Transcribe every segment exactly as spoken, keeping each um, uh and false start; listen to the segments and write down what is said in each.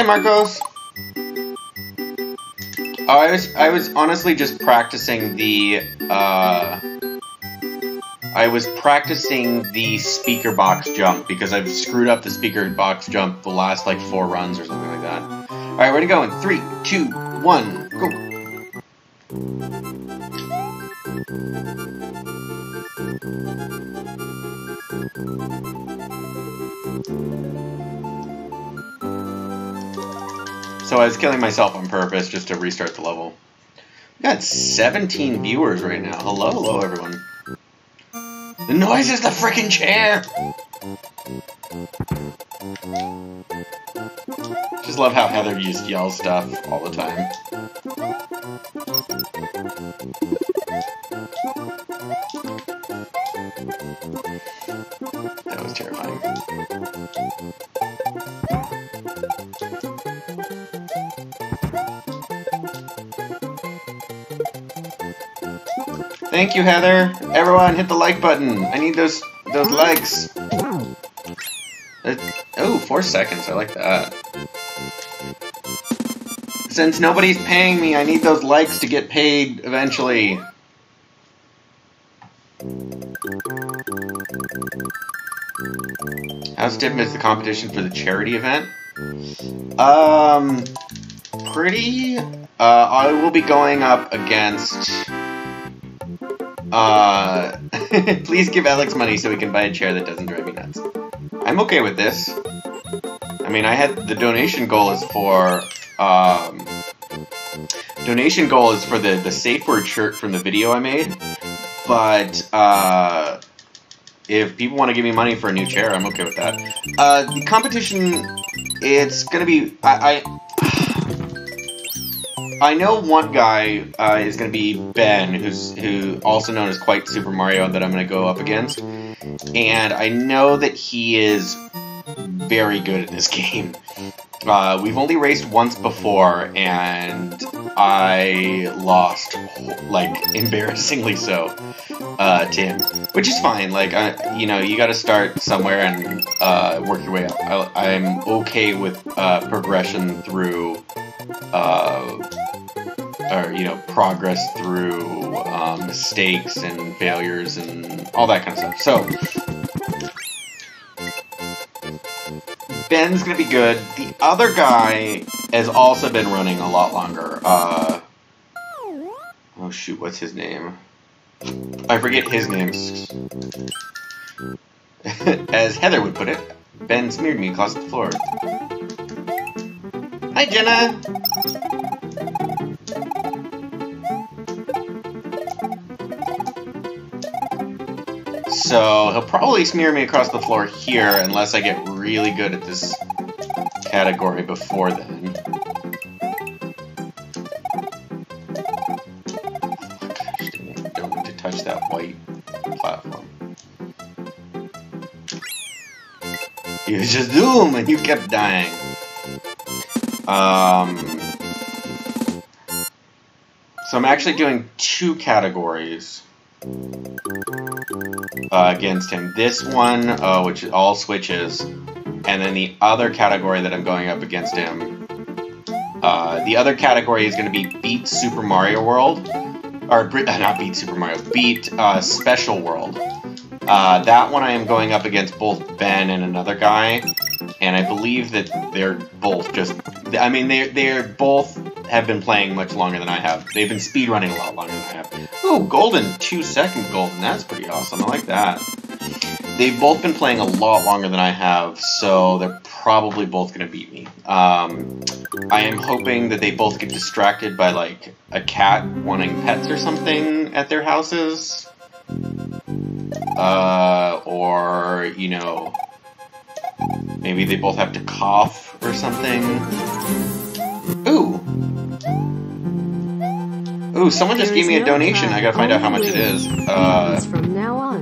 Hi, Marcos. Oh, I was I was honestly just practicing the uh, I was practicing the speaker box jump because I've screwed up the speaker box jump the last like four runs or something like that. All right, where to go in three, two, one, go. So I was killing myself on purpose just to restart the level. We got seventeen viewers right now. Hello, hello, everyone. The noise is the frickin' chair! Just love how Heather just yells stuff all the time. That was terrifying. Thank you, Heather. Everyone, hit the like button. I need those those likes. Uh, oh, four seconds. I like that. Since nobody's paying me, I need those likes to get paid eventually. How stiff is the competition for the charity event? Um, pretty. Uh, I will be going up against. Uh, please give Alex money so we can buy a chair that doesn't drive me nuts. I'm okay with this. I mean, I had the donation goal is for, um, donation goal is for the, the safe word shirt from the video I made. But, uh, if people want to give me money for a new chair, I'm okay with that. Uh, the competition, it's gonna be, I, I I know one guy uh, is going to be Ben, who's who also known as Quite Super Mario, that I'm going to go up against. And I know that he is very good at this game. Uh, we've only raced once before, and I lost, like, embarrassingly so, uh, to him. Which is fine, like, I, you know, you gotta start somewhere and uh, work your way up. I, I'm okay with uh, progression through... Uh, or, you know, progress through um, mistakes and failures and all that kind of stuff. So, Ben's going to be good. The other guy has also been running a lot longer. Uh, oh, shoot, what's his name? I forget his name. As Heather would put it, Ben smeared me across the floor. Hi, Jenna! So, he'll probably smear me across the floor here, unless I get really good at this category before then. Gosh, I don't need to touch that white platform. You just zoom, and you kept dying. Um, so I'm actually doing two categories uh, against him. This one, uh, which is all switches, and then the other category that I'm going up against him. Uh, the other category is going to be Beat Super Mario World, or not Beat Super Mario, Beat uh, Special World. Uh, that one I am going up against both Ben and another guy. And I believe that they're both just... I mean, they're, they're both have been playing much longer than I have. They've been speedrunning a lot longer than I have. Oh, golden. Two-second golden. That's pretty awesome. I like that. They've both been playing a lot longer than I have, so they're probably both going to beat me. Um, I am hoping that they both get distracted by, like, a cat wanting pets or something at their houses. Uh, or, you know... Maybe they both have to cough or something. Ooh! Ooh, someone there just gave me a no donation. I gotta find out how much it is. Uh, from now on.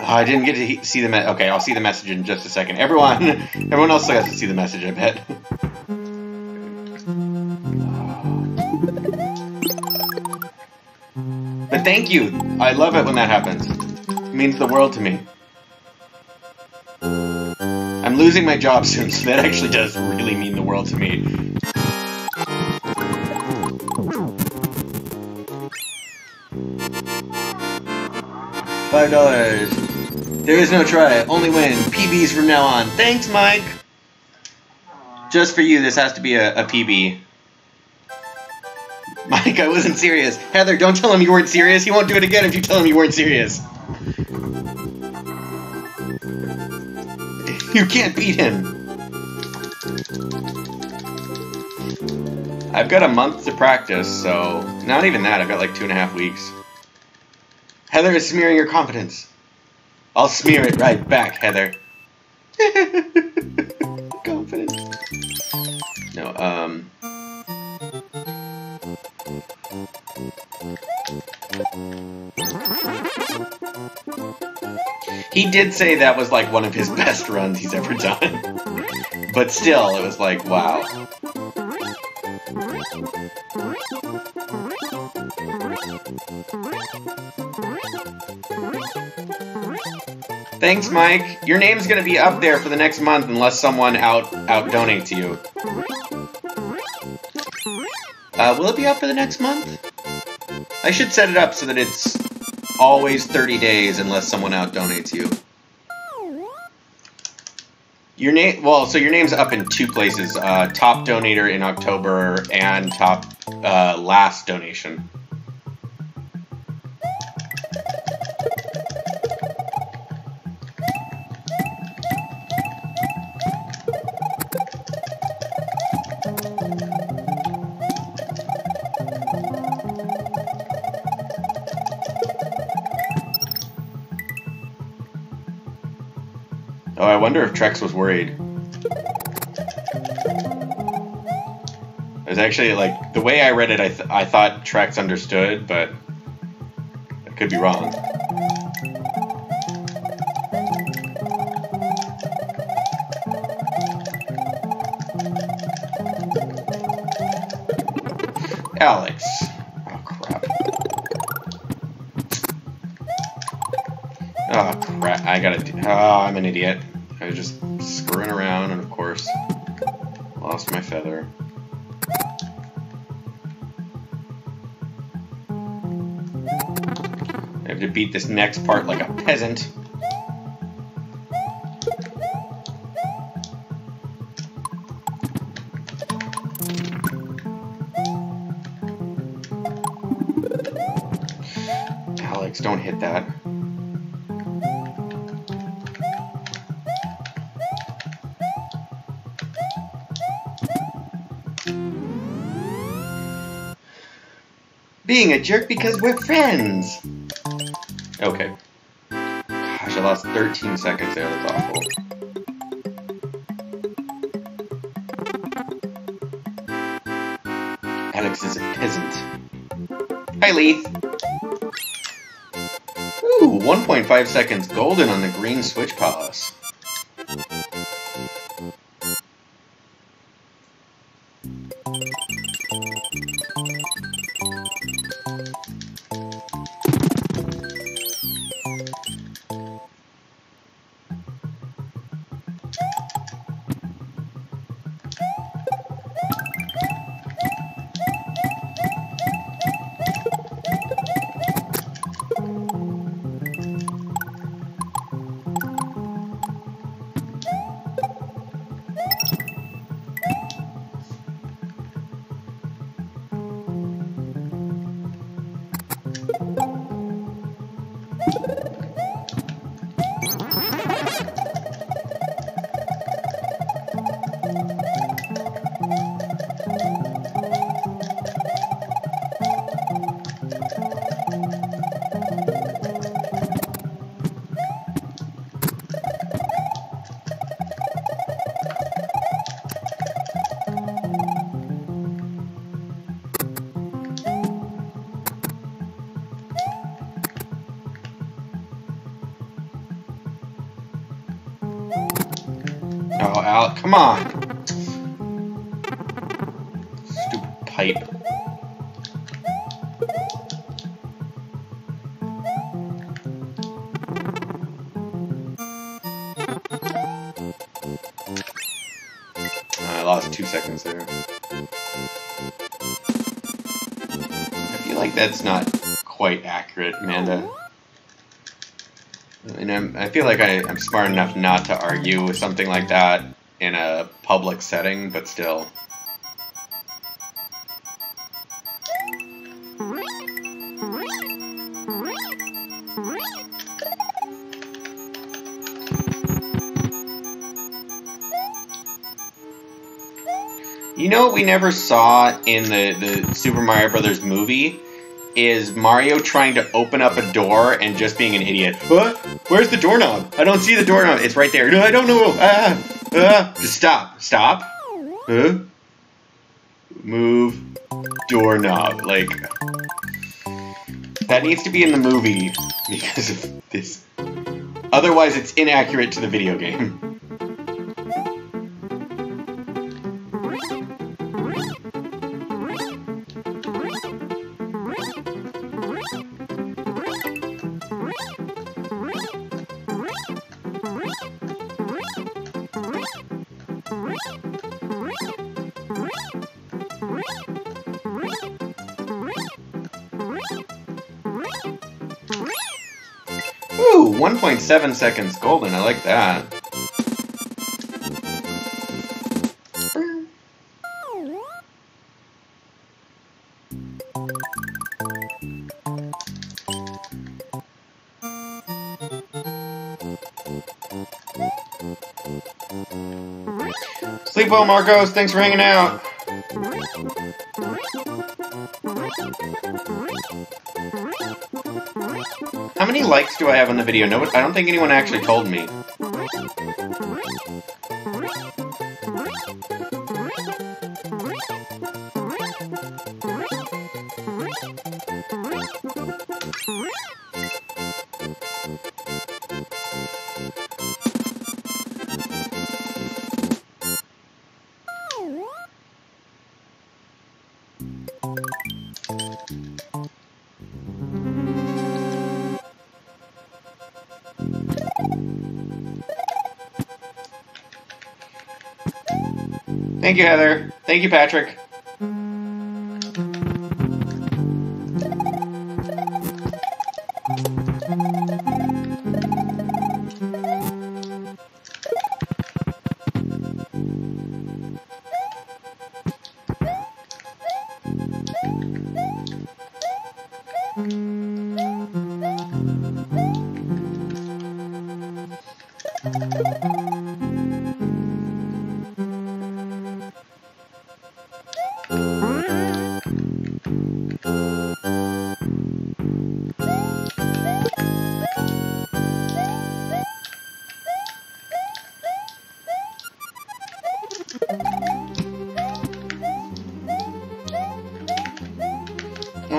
I didn't get to see the me- Okay, I'll see the message in just a second. Everyone, everyone else has to see the message, I bet. But thank you! I love it when that happens. Means the world to me. losing my job soon, so that actually does really mean the world to me. Five dollars. There is no try, only win. P Bs from now on. Thanks, Mike! Just for you, this has to be a, a P B. Mike, I wasn't serious. Heather, don't tell him you weren't serious. He won't do it again if you tell him you weren't serious. You can't beat him. I've got a month to practice, so... Not even that, I've got like two and a half weeks. Heather is smearing your confidence. I'll smear it right back, Heather. Confidence. No, um... He did say that was like one of his best runs he's ever done. But still, it was like, wow. Thanks, Mike. Your name's gonna be up there for the next month unless someone out out donates you. Uh, will it be up for the next month? I should set it up so that it's always thirty days unless someone out-donates you. Your name, well, so your name's up in two places. Uh, top donator in October and top uh, last donation. I wonder if Trex was worried. It was actually like the way I read it. I th I thought Trex understood, but I could be wrong. Alex. Oh crap. Oh crap! I gotta. Do oh, I'm an idiot. I was just screwing around and, of course, lost my feather. I have to beat this next part like a peasant. Alex, don't hit that. Being a jerk because we're friends. Okay. Gosh, I lost thirteen seconds there. That's awful. Alex is a peasant. Hi, Leith. Ooh, one point five seconds golden on the green switch palace. Come on! Stupid pipe. two seconds there. I feel like that's not quite accurate, Amanda. And I'm, I feel like I, I'm smart enough not to argue with something like that in a public setting, but still. You know what we never saw in the, the Super Mario Brothers movie is Mario trying to open up a door and just being an idiot. What? Where's the doorknob? I don't see the doorknob. It's right there. No, I don't know. Ah, ah. Just stop. Stop. Huh? Move doorknob. Like, that needs to be in the movie because of this. Otherwise, it's inaccurate to the video game. one point seven seconds golden, I like that. Sleep well, Marcos. Thanks for hanging out. How many likes do I have on the video? No, I don't think anyone actually told me. Thank you, Heather. Thank you, Patrick.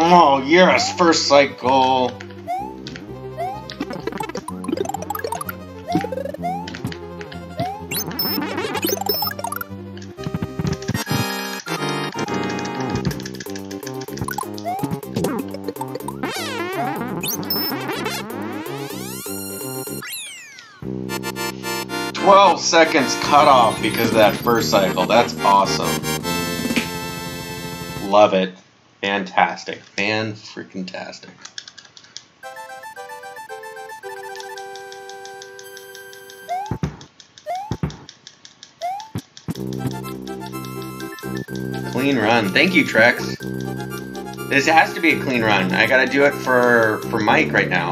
Oh, yes, first cycle. twelve seconds cut off because of that first cycle. That's awesome. Love it. Fantastic. Fan-freaking-tastic. Clean run. Thank you, Trex. This has to be a clean run. I gotta do it for, for Mike right now.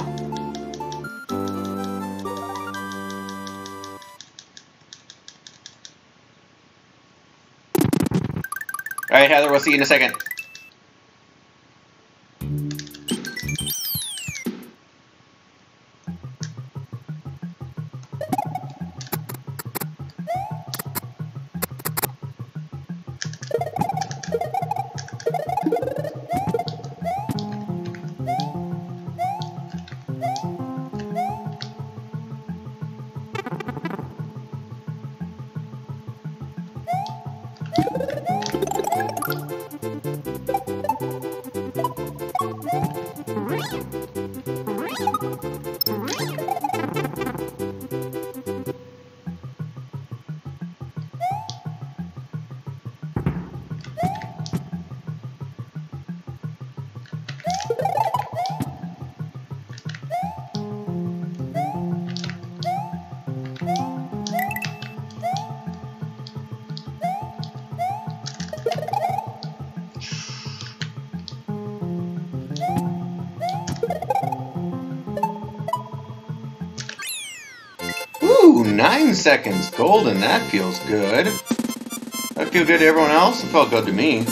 Alright, Heather, we'll see you in a second. Ooh, nine seconds golden. That feels good. That feel good to everyone else? It felt good to me.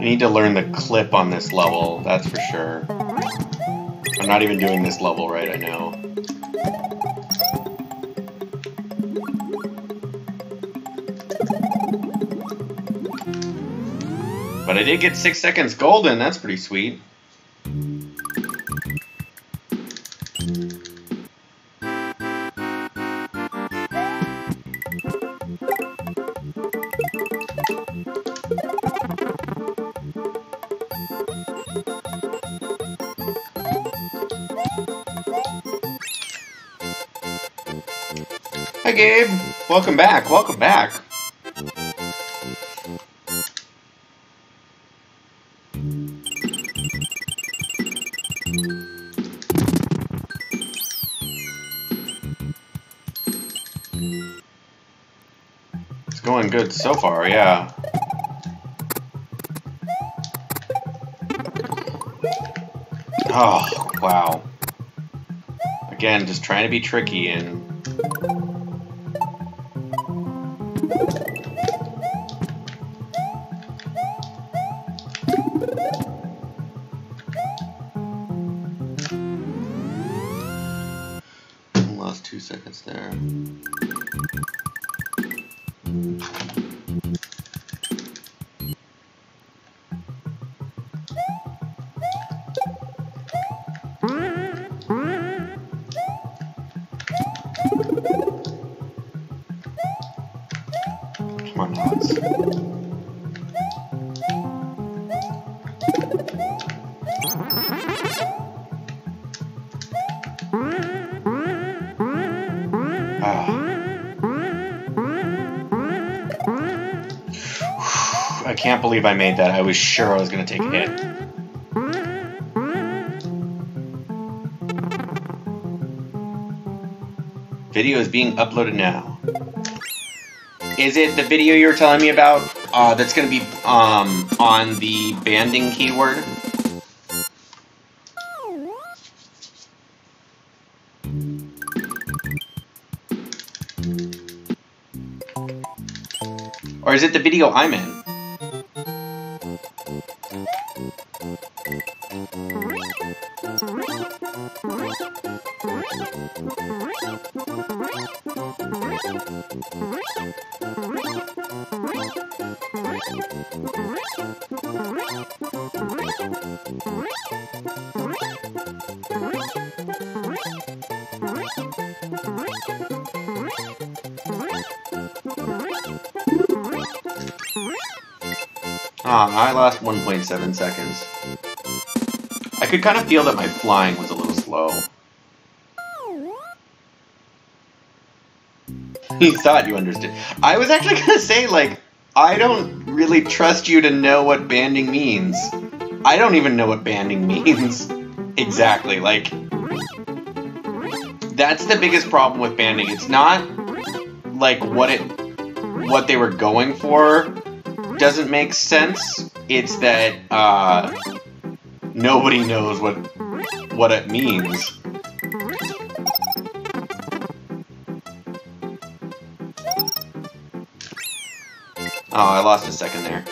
Need to learn the clip on this level, that's for sure. I'm not even doing this level right, I know. But I did get six seconds golden, that's pretty sweet. Hi Gabe! Welcome back, welcome back! It's going good so far, yeah. Oh, wow. Again, just trying to be tricky and I can't believe I made that. I was sure I was going to take a hit. Video is being uploaded now. Is it the video you were telling me about uh, that's going to be um, on the banding keyword? Or is it the video I'm in? Ah, I lost one point seven seconds. I could kind of feel that my flying was a little slow. He thought you understood. I was actually going to say, like, I don't really trust you to know what banding means. I don't even know what banding means. Exactly, like... That's the biggest problem with banding. It's not, like, what it... what they were going for doesn't make sense. It's that uh, nobody knows what what it means. Oh, I lost a second there.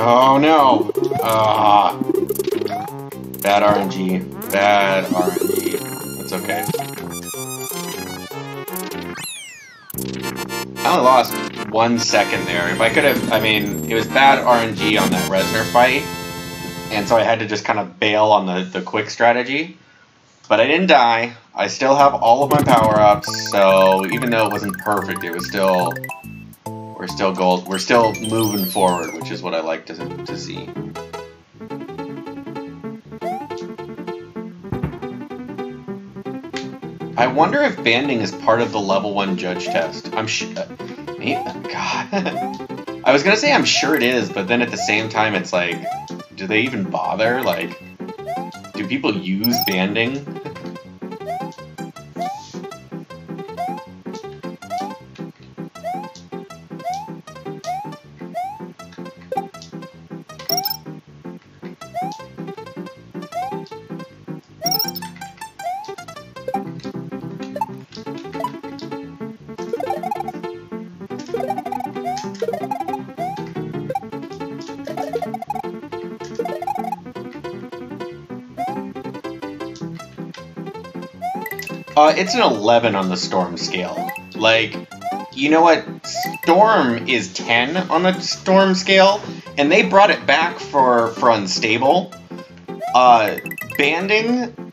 Oh no! Ah, uh, bad R N G. Bad R N G. That's okay. I only lost one second there. If I could have, I mean, it was bad R N G on that Reznor fight, and so I had to just kind of bail on the the quick strategy. But I didn't die. I still have all of my power-ups, so even though it wasn't perfect, it was still. We're still gold. We're still moving forward, which is what I like to to see. I wonder if banding is part of the level one judge test. I'm sure. Uh, God, I was gonna say I'm sure it is, but then at the same time, it's like, do they even bother? Like, do people use banding? Uh, it's an eleven on the Storm scale. Like, you know what? Storm is ten on the Storm scale, and they brought it back for, for Unstable. Uh, banding,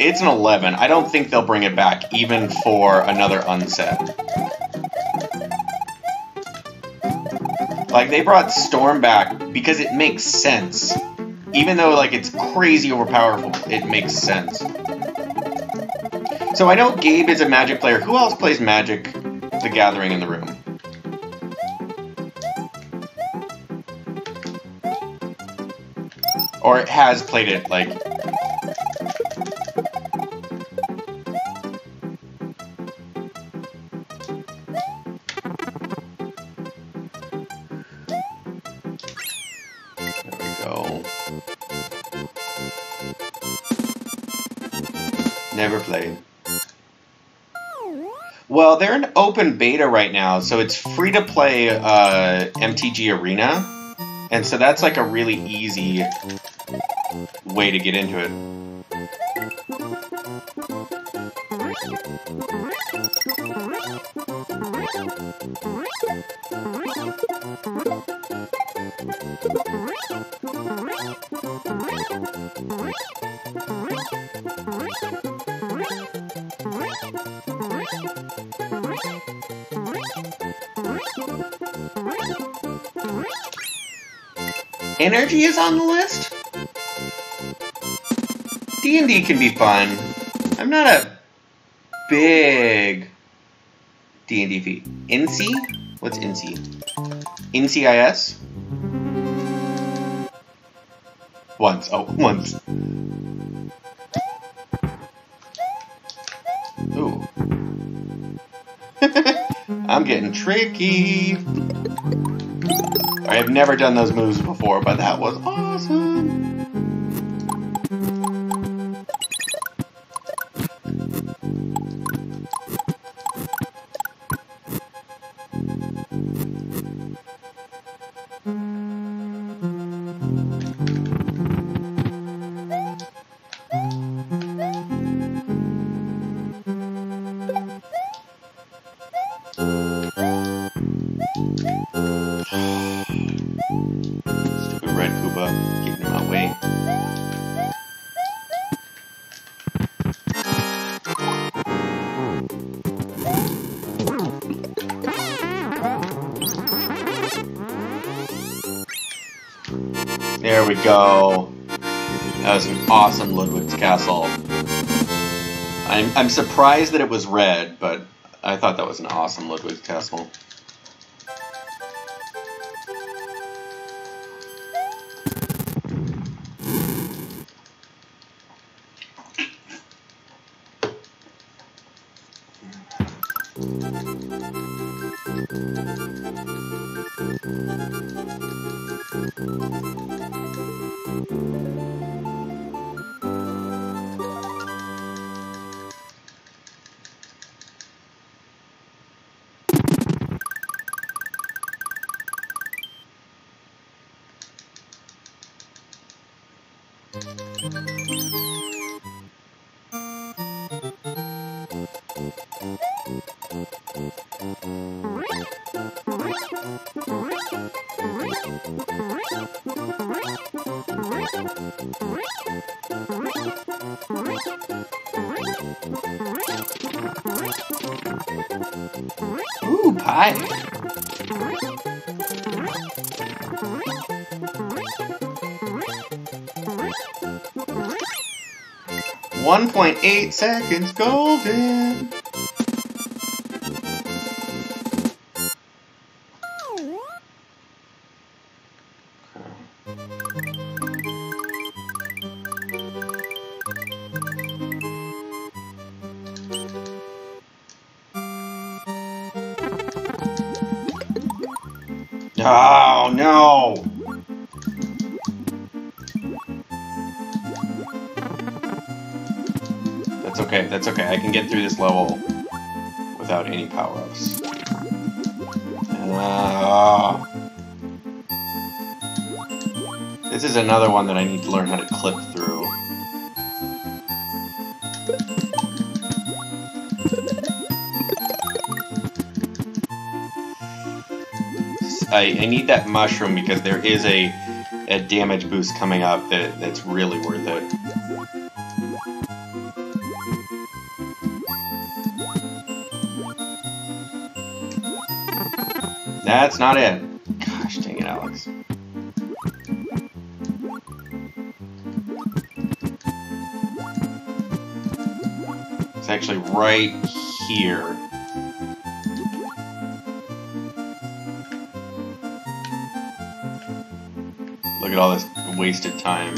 it's an eleven. I don't think they'll bring it back, even for another unset. Like, they brought Storm back because it makes sense. Even though, like, it's crazy overpowerful, it makes sense. So I know Gabe is a Magic player. Who else plays Magic the Gathering in the room? Or has played it, like... Well, they're in open beta right now, so it's free to play uh, M T G Arena, and so that's like a really easy way to get into it. Energy is on the list? D and D can be fun. I'm not a big D and D fan. N C? What's N C? N C I S? Once. Oh, once. Ooh. I'm getting tricky. I have never done those moves before, but that was awesome! There we go. That was an awesome Ludwig's Castle. I'm, I'm surprised that it was red, but I thought that was an awesome Ludwig's Castle. Ooh, pie. one point eight seconds golden. Oh, no! That's okay, that's okay. I can get through this level without any power-ups. Uh, this is another one that I need to learn how to clip through. I, I need that mushroom because there is a, a damage boost coming up that, that's really worth it. That's not it. Gosh dang it, Alex. It's actually right here. Look at all this wasted time.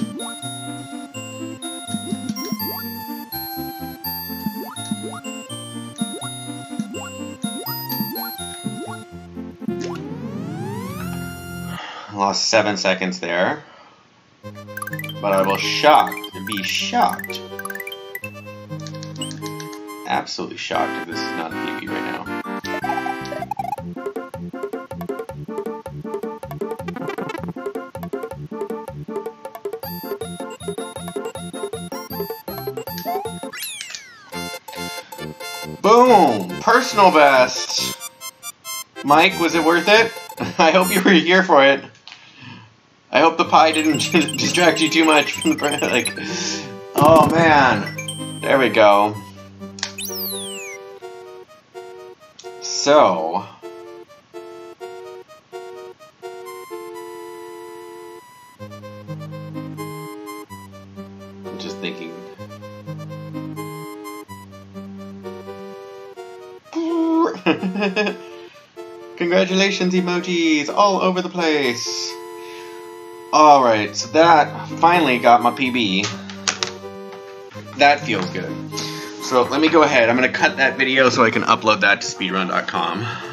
Lost seven seconds there. But I will shocked to be shocked. Absolutely shocked if this is not P B right now. Boom! Personal best! Mike, was it worth it? I hope you were here for it. I hope the pie didn't distract you too much from the like. Oh man. There we go. So. I'm just thinking. Congratulations, emojis all over the place. Alright, so that finally got my P B. That feels good. So let me go ahead. I'm going to cut that video so I can upload that to speedrun dot com.